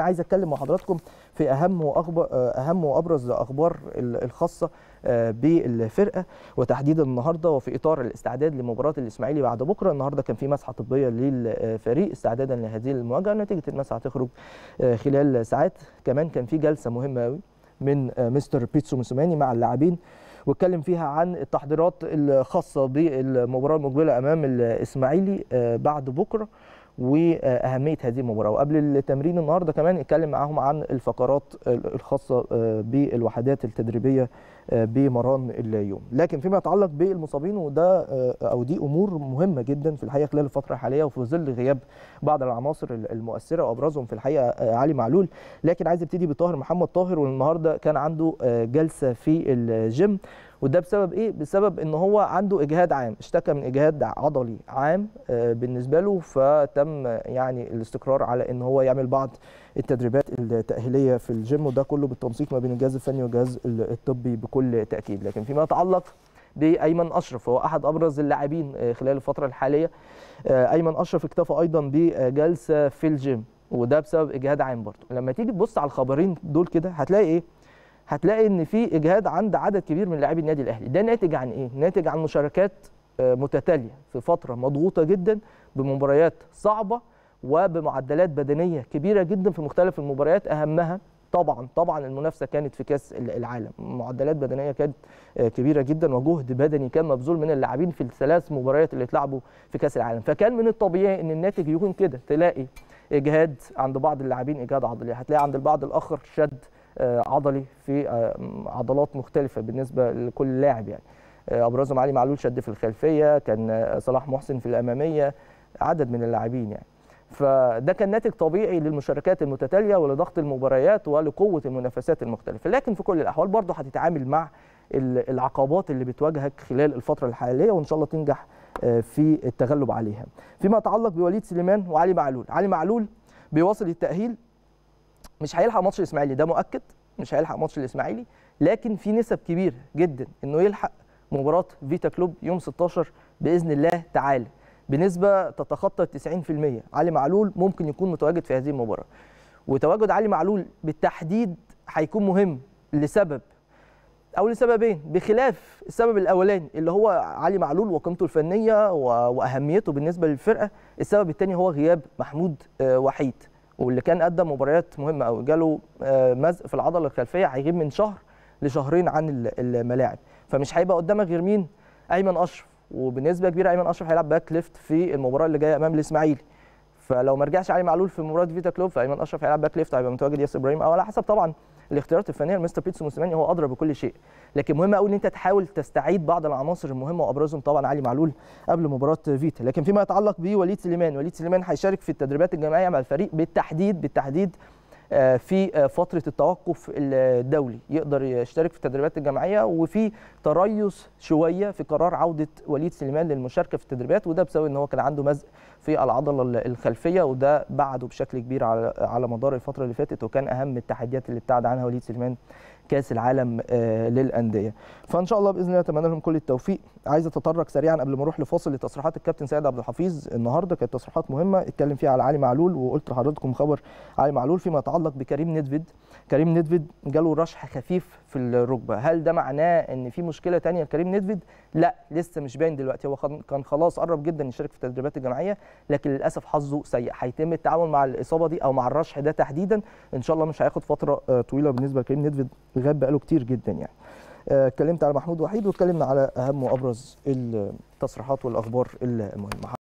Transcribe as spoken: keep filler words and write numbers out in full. عايز اتكلم مع حضراتكم في اهم واكبر اهم وابرز اخبار الخاصه بالفرقه، وتحديدا النهارده وفي اطار الاستعداد لمباراه الاسماعيلي بعد بكره. النهارده كان في مسحه طبيه للفريق استعدادا لهذه المواجهه، نتيجه المسحه هتخرج خلال ساعات. كمان كان في جلسه مهمه قوي من مستر بيتسو موسيماني مع اللاعبين، واتكلم فيها عن التحضيرات الخاصه بالمباراه المقبله امام الاسماعيلي بعد بكره واهميه هذه المباراه. وقبل التمرين النهارده كمان اتكلم معاهم عن الفقرات الخاصه بالوحدات التدريبيه بمران اليوم. لكن فيما يتعلق بالمصابين، وده او دي امور مهمه جدا في الحقيقه خلال الفتره الحاليه وفي ظل غياب بعض العناصر المؤثره وابرزهم في الحقيقه علي معلول. لكن عايز ابتدي بطاهر محمد طاهر، والنهارده كان عنده جلسه في الجيم، وده بسبب ايه؟ بسبب ان هو عنده اجهاد عام، اشتكى من اجهاد عضلي عام بالنسبه له، فتم يعني الاستقرار على ان هو يعمل بعض التدريبات التاهيليه في الجيم، وده كله بالتنسيق ما بين الجهاز الفني والجهاز الطبي بكل تاكيد. لكن فيما يتعلق بأيمن أشرف، هو أحد أبرز اللاعبين خلال الفترة الحالية، أيمن أشرف اكتفى أيضا بجلسة في الجيم، وده بسبب إجهاد عام برضه. لما تيجي تبص على الخبرين دول كده هتلاقي إيه؟ هتلاقي إن في إجهاد عند عدد كبير من لاعبي النادي الأهلي. ده ناتج عن إيه؟ ناتج عن مشاركات متتالية في فترة مضغوطة جدا بمباريات صعبة وبمعدلات بدنية كبيرة جدا في مختلف المباريات، أهمها طبعا طبعا المنافسه كانت في كاس العالم. معدلات بدنيه كانت كبيره جدا، وجهد بدني كان مبذول من اللاعبين في الثلاث مباريات اللي اتلعبوا في كاس العالم، فكان من الطبيعي ان الناتج يكون كده. تلاقي اجهاد عند بعض اللاعبين، اجهاد عضلي، هتلاقي عند البعض الاخر شد عضلي في عضلات مختلفه بالنسبه لكل لاعب، يعني ابرزهم علي معلول شد في الخلفيه، كان صلاح محسن في الاماميه، عدد من اللاعبين يعني. فده كان ناتج طبيعي للمشاركات المتتاليه ولضغط المباريات ولقوه المنافسات المختلفه. لكن في كل الاحوال برضه هتتعامل مع العقبات اللي بتواجهك خلال الفتره الحاليه، وان شاء الله تنجح في التغلب عليها. فيما يتعلق بوليد سليمان وعلي معلول، علي معلول بيواصل التاهيل، مش هيلحق ماتش الاسماعيلي، ده مؤكد مش هيلحق ماتش الاسماعيلي، لكن في نسب كبيره جدا انه يلحق مباراه فيتا كلوب يوم ستة عشر باذن الله تعالى بنسبة تتخطى تسعين في المية. علي معلول ممكن يكون متواجد في هذه المباراة، وتواجد علي معلول بالتحديد هيكون مهم لسبب أو لسببين، بخلاف السبب الأولاني اللي هو علي معلول وقيمته الفنية وأهميته بالنسبة للفرقة. السبب الثاني هو غياب محمود وحيد، واللي كان قدم مباريات مهمة أوي، جاله مزق في العضلة الخلفية، هيغيب من شهر لشهرين عن الملاعب، فمش هيبقى قدامك غير مين؟ أيمن أشرف، وبنسبه كبيره ايمن اشرف هيلعب باك ليفت في المباراه اللي جايه امام الاسماعيلي. فلو ما رجعش علي معلول في مباراه فيتا كلوب، فايمن اشرف هيلعب باك ليفت، هيبقى متواجد ياسر ابراهيم، او على حسب طبعا الاختيارات الفنيه. المستر بيتسو موسيماني هو ادرى بكل شيء، لكن مهم قوي ان انت تحاول تستعيد بعض العناصر المهمه، وابرزهم طبعا علي معلول قبل مباراه فيتا. لكن فيما يتعلق بوليد سليمان، وليد سليمان هيشارك في التدريبات الجماعيه مع الفريق بالتحديد بالتحديد في فترة التوقف الدولي، يقدر يشترك في التدريبات الجماعية، وفي تريث شوية في قرار عودة وليد سليمان للمشاركة في التدريبات، وده بسبب ان هو كان عنده مزق في العضلة الخلفية، وده بعده بشكل كبير على على مدار الفترة اللي فاتت، وكان أهم التحديات اللي ابتعد عنها وليد سليمان كأس العالم للأندية. فإن شاء الله بإذن الله أتمنى لهم كل التوفيق. عايز أتطرق سريعا قبل ما أروح لفاصل لتصريحات الكابتن سيد عبد الحفيظ النهارده، كانت تصريحات مهمة اتكلم فيها على علي معلول، وقلت لحضراتكم خبر علي معلول. فيما يتعلق بكريم نيدفيد، كريم نيدفيد جاله رشح خفيف في الركبة، هل ده معناه إن في مشكلة تانية لكريم نيدفيد؟ لا، لسه مش باين دلوقتي، هو كان خلاص قرب جدا يشارك في التدريبات الجماعية، لكن للأسف حظه سيء، هيتم التعامل مع الإصابة دي أو مع الرشح ده تحديدا، إن شاء الله مش هياخد فترة طويلة بالنسبة لكريم نيدفيد، غاب بقاله كتير جدا يعني. اتكلمت على محمود وحيد، واتكلمنا على اهم وابرز التصريحات والاخبار المهمه.